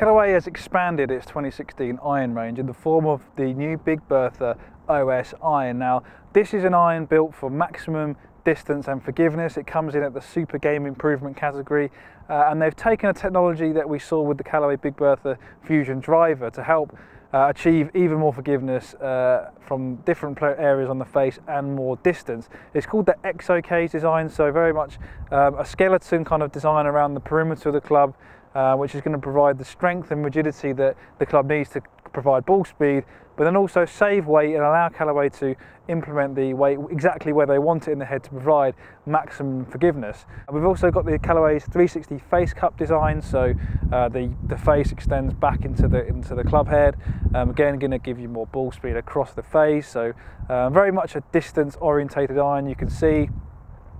Callaway has expanded its 2016 iron range in the form of the new Big Bertha OS Iron. Now, this is an iron built for maximum distance and forgiveness. It comes in at the super game improvement category, and they've taken a technology that we saw with the Callaway Big Bertha Fusion driver to help achieve even more forgiveness from different areas on the face and more distance. It's called the XOK design, so very much a skeleton kind of design around the perimeter of the club, which is going to provide the strength and rigidity that the club needs to provide ball speed, but then also save weight and allow Callaway to implement the weight exactly where they want it in the head to provide maximum forgiveness. And we've also got the Callaway's 360 face cup design, so the face extends back into the club head. Again, going to give you more ball speed across the face, so very much a distance-orientated iron. You can see,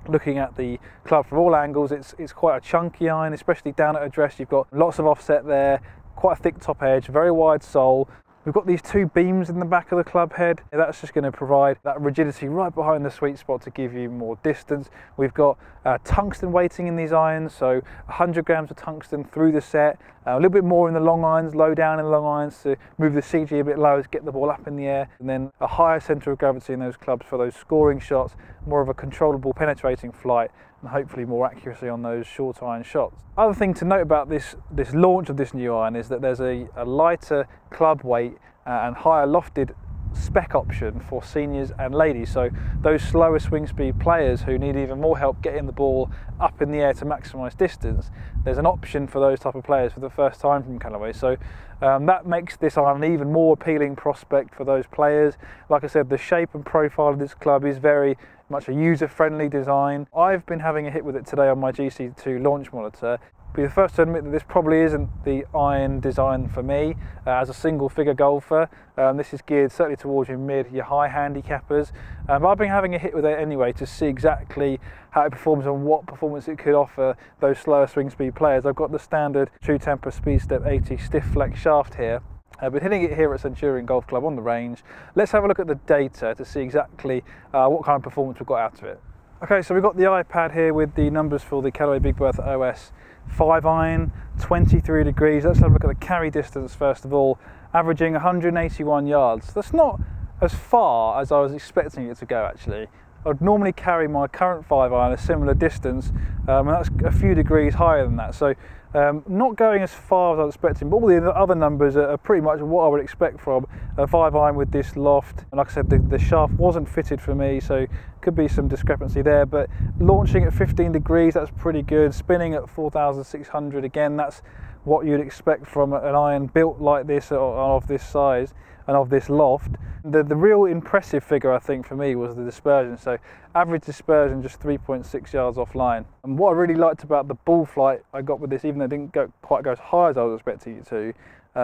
looking at the club from all angles, it's quite a chunky iron, especially down at address. You've got lots of offset there, quite a thick top edge, very wide sole. We've got these two beams in the back of the club head. That's just going to provide that rigidity right behind the sweet spot to give you more distance. We've got tungsten weighting in these irons, so 100 grams of tungsten through the set, a little bit more in the long irons, low down in the long irons to move the CG a bit lower, to get the ball up in the air, and then a higher centre of gravity in those clubs for those scoring shots, more of a controllable penetrating flight, and hopefully more accuracy on those short iron shots. Other thing to note about this launch of this new iron is that there's a lighter club weight and higher lofted spec option for seniors and ladies, so those slower swing speed players who need even more help getting the ball up in the air to maximise distance, there's an option for those type of players for the first time from Callaway, so that makes this iron an even more appealing prospect for those players. Like I said, the shape and profile of this club is very much a user-friendly design. I've been having a hit with it today on my GC2 launch monitor. Be the first to admit that this probably isn't the iron design for me as a single-figure golfer. This is geared certainly towards your mid, your high handicappers. But I've been having a hit with it anyway to see exactly how it performs and what performance it could offer those slower swing speed players. I've got the standard True Temper Speed Step 80 stiff flex shaft here. I've been hitting it here at Centurion Golf Club on the range. Let's have a look at the data to see exactly what kind of performance we've got out of it. Okay, so we've got the iPad here with the numbers for the Callaway Big Bertha OS 5 iron, 23 degrees. Let's have a look at the carry distance first of all, averaging 181 yards. That's not as far as I was expecting it to go actually. I'd normally carry my current 5 iron a similar distance, and that's a few degrees higher than that. So not going as far as I was expecting, but all the other numbers are pretty much what I would expect from a 5 iron with this loft. And like I said, the shaft wasn't fitted for me, so could be some discrepancy there. But launching at 15 degrees, that's pretty good. Spinning at 4,600, again, that's what you'd expect from an iron built like this, of this size and of this loft. The real impressive figure I think for me was the dispersion, so average dispersion just 3.6 yards offline. And what I really liked about the ball flight I got with this, even though it didn't quite go as high as I was expecting it to,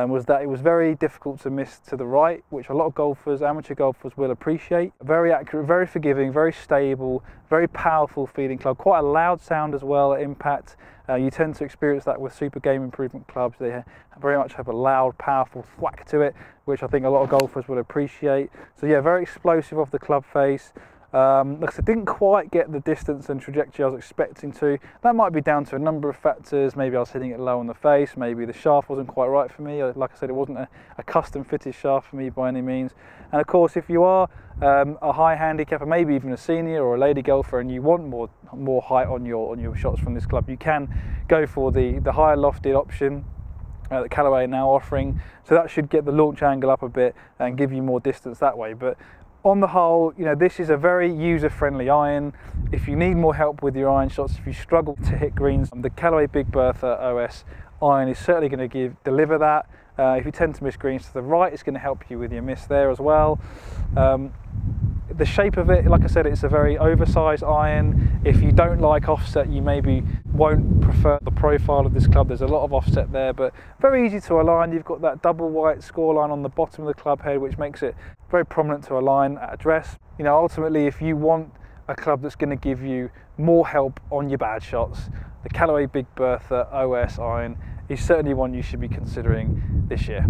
was that it was very difficult to miss to the right, which a lot of golfers, amateur golfers, will appreciate. Very accurate, very forgiving, very stable, very powerful feeling club, quite a loud sound as well at impact. You tend to experience that with super game improvement clubs. They very much have a loud, powerful thwack to it, which I think a lot of golfers will appreciate. So yeah, very explosive off the club face. Like I said, didn't quite get the distance and trajectory I was expecting to. That might be down to a number of factors. Maybe I was hitting it low on the face, maybe the shaft wasn't quite right for me. Like I said, it wasn't a custom fitted shaft for me by any means. And of course, if you are a high handicapper, maybe even a senior or a lady golfer, and you want more height on your shots from this club, you can go for the higher lofted option that Callaway are now offering. So that should get the launch angle up a bit and give you more distance that way. But on the whole, you know, this is a very user-friendly iron. If you need more help with your iron shots, if you struggle to hit greens, the Callaway Big Bertha OS iron is certainly going to deliver that. If you tend to miss greens to the right, it's going to help you with your miss there as well. The shape of it, like I said, it's a very oversized iron. If you don't like offset, you maybe won't prefer the profile of this club. There's a lot of offset there, but very easy to align. You've got that double white score line on the bottom of the club head, which makes it very prominent to align at address. You know, ultimately, if you want a club that's going to give you more help on your bad shots, the Callaway Big Bertha OS Iron is certainly one you should be considering this year.